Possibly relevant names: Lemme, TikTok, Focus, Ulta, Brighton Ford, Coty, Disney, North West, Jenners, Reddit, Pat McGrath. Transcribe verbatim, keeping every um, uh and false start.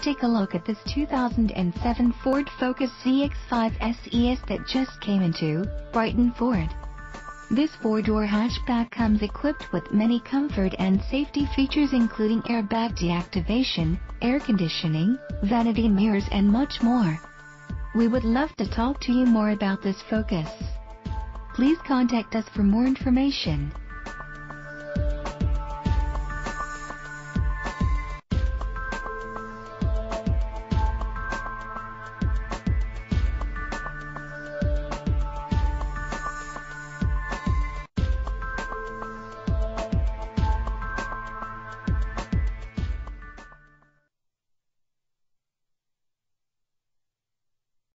Take a look at this two thousand seven Ford Focus Z X five S E S that just came into Brighton Ford. This four-door hatchback comes equipped with many comfort and safety features including airbag deactivation, air conditioning, vanity mirrors and much more. We would love to talk to you more about this Focus. Please contact us for more information.